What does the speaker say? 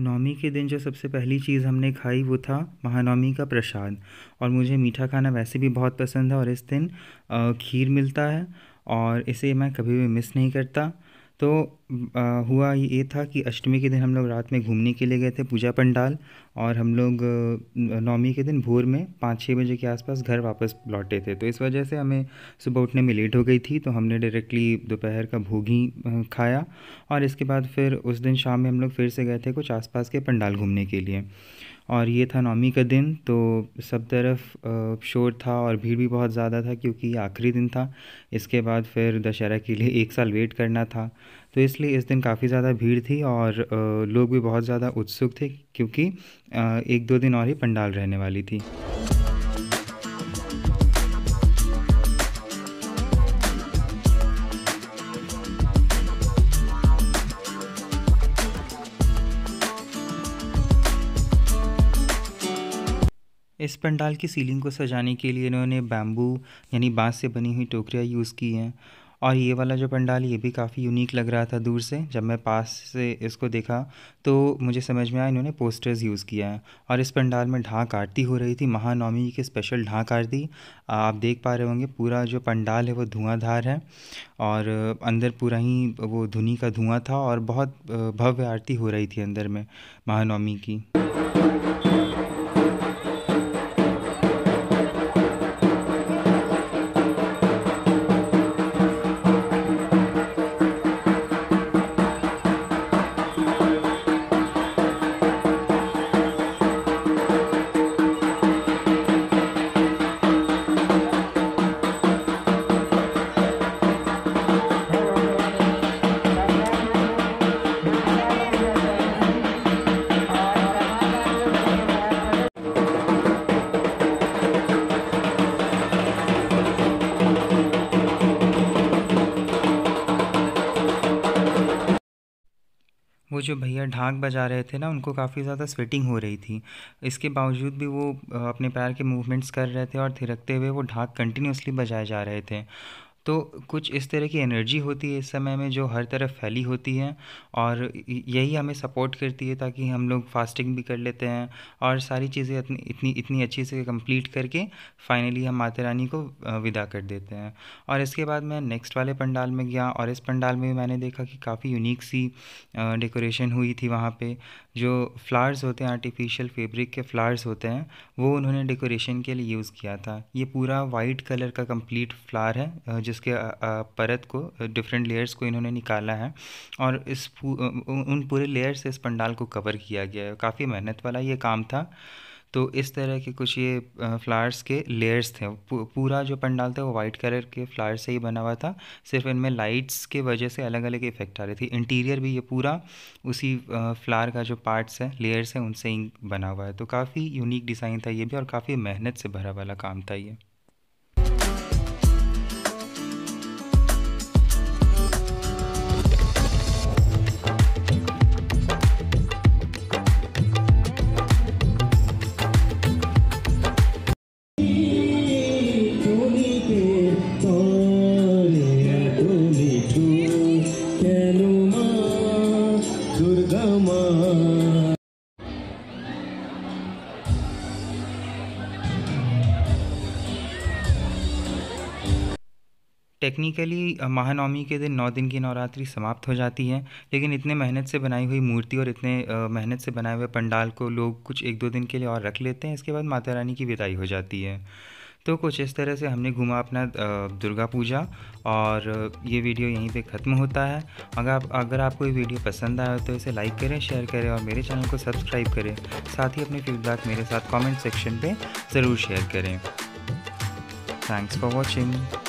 नवमी के दिन जो सबसे पहली चीज़ हमने खाई वो था महानवमी का प्रसाद। और मुझे मीठा खाना वैसे भी बहुत पसंद है और इस दिन खीर मिलता है और इसे मैं कभी भी मिस नहीं करता। तो हुआ ये था कि अष्टमी के दिन हम लोग रात में घूमने के लिए गए थे पूजा पंडाल और हम लोग नवमी के दिन भोर में 5-6 बजे के आसपास घर वापस लौटे थे। तो इस वजह से हमें सुबह उठने में लेट हो गई थी, तो हमने डायरेक्टली दोपहर का भोग ही खाया। और इसके बाद फिर उस दिन शाम में हम लोग फिर से गए थे कुछ आसपास के पंडाल घूमने के लिए। और ये था नवमी का दिन, तो सब तरफ शोर था और भीड़ भी बहुत ज़्यादा था क्योंकि आखिरी दिन था। इसके बाद फिर दशहरा के लिए 1 साल वेट करना था, तो इसलिए इस दिन काफ़ी ज़्यादा भीड़ थी और लोग भी बहुत ज़्यादा उत्सुक थे क्योंकि 1-2 दिन और ही पंडाल रहने वाली थी। इस पंडाल की सीलिंग को सजाने के लिए इन्होंने बैम्बू यानी बाँस से बनी हुई टोकरियाँ यूज़ की हैं। और ये वाला जो पंडाल ये भी काफ़ी यूनिक लग रहा था दूर से। जब मैं पास से इसको देखा तो मुझे समझ में आया इन्होंने पोस्टर्स यूज़ किया है। और इस पंडाल में ढाक आरती हो रही थी, महानवमी के स्पेशल ढाक आरती। आप देख पा रहे होंगे पूरा जो पंडाल है वो धुआंधार है और अंदर पूरा ही वो धुनी का धुआँ था और बहुत भव्य आरती हो रही थी अंदर में महानवमी की। वो जो भैया ढाक बजा रहे थे ना, उनको काफ़ी ज़्यादा स्वेटिंग हो रही थी। इसके बावजूद भी वो अपने पैर के मूवमेंट्स कर रहे थे और थिरकते हुए वो ढाक कंटिन्यूसली बजाए जा रहे थे। तो कुछ इस तरह की एनर्जी होती है इस समय में जो हर तरफ फैली होती है और यही हमें सपोर्ट करती है ताकि हम लोग फास्टिंग भी कर लेते हैं और सारी चीज़ें इतनी अच्छी से कंप्लीट करके फाइनली हम माता रानी को विदा कर देते हैं। और इसके बाद मैं नेक्स्ट वाले पंडाल में गया और इस पंडाल में मैंने देखा कि काफ़ी यूनिक सी डेकोरेशन हुई थी। वहाँ पर जो फ्लावर्स होते हैं, आर्टिफिशियल फैब्रिक के फ्लावर्स होते हैं, वो उन्होंने डेकोरेशन के लिए यूज़ किया था। ये पूरा वाइट कलर का कंप्लीट फ्लावर है जिसके परत को डिफरेंट लेयर्स को इन्होंने निकाला है और इस उन पूरे लेयर से इस पंडाल को कवर किया गया है। काफ़ी मेहनत वाला ये काम था। तो इस तरह के कुछ ये फ्लावर्स के लेयर्स थे। पूरा जो पंडाल था वो वाइट कलर के फ्लावर से ही बना हुआ था, सिर्फ इनमें लाइट्स के वजह से अलग अलग इफेक्ट आ रहे थे। इंटीरियर भी ये पूरा उसी फ्लावर का जो पार्ट्स है, लेयर्स है, उनसे ही बना हुआ है। तो काफ़ी यूनिक डिज़ाइन था ये भी और काफ़ी मेहनत से भरा वाला काम था ये। टेक्निकली महानवमी के दिन 9 दिन की नवरात्रि समाप्त हो जाती है, लेकिन इतने मेहनत से बनाई हुई मूर्ति और इतने मेहनत से बनाए हुए पंडाल को लोग कुछ 1-2 दिन के लिए और रख लेते हैं। इसके बाद माता रानी की विदाई हो जाती है। तो कुछ इस तरह से हमने घूमा अपना दुर्गा पूजा और ये वीडियो यहीं पे ख़त्म होता है। अगर आपको ये वीडियो पसंद आया तो इसे लाइक करें, शेयर करें और मेरे चैनल को सब्सक्राइब करें। साथ ही अपने फीडबैक मेरे साथ कमेंट सेक्शन पे ज़रूर शेयर करें। Thanks for watching.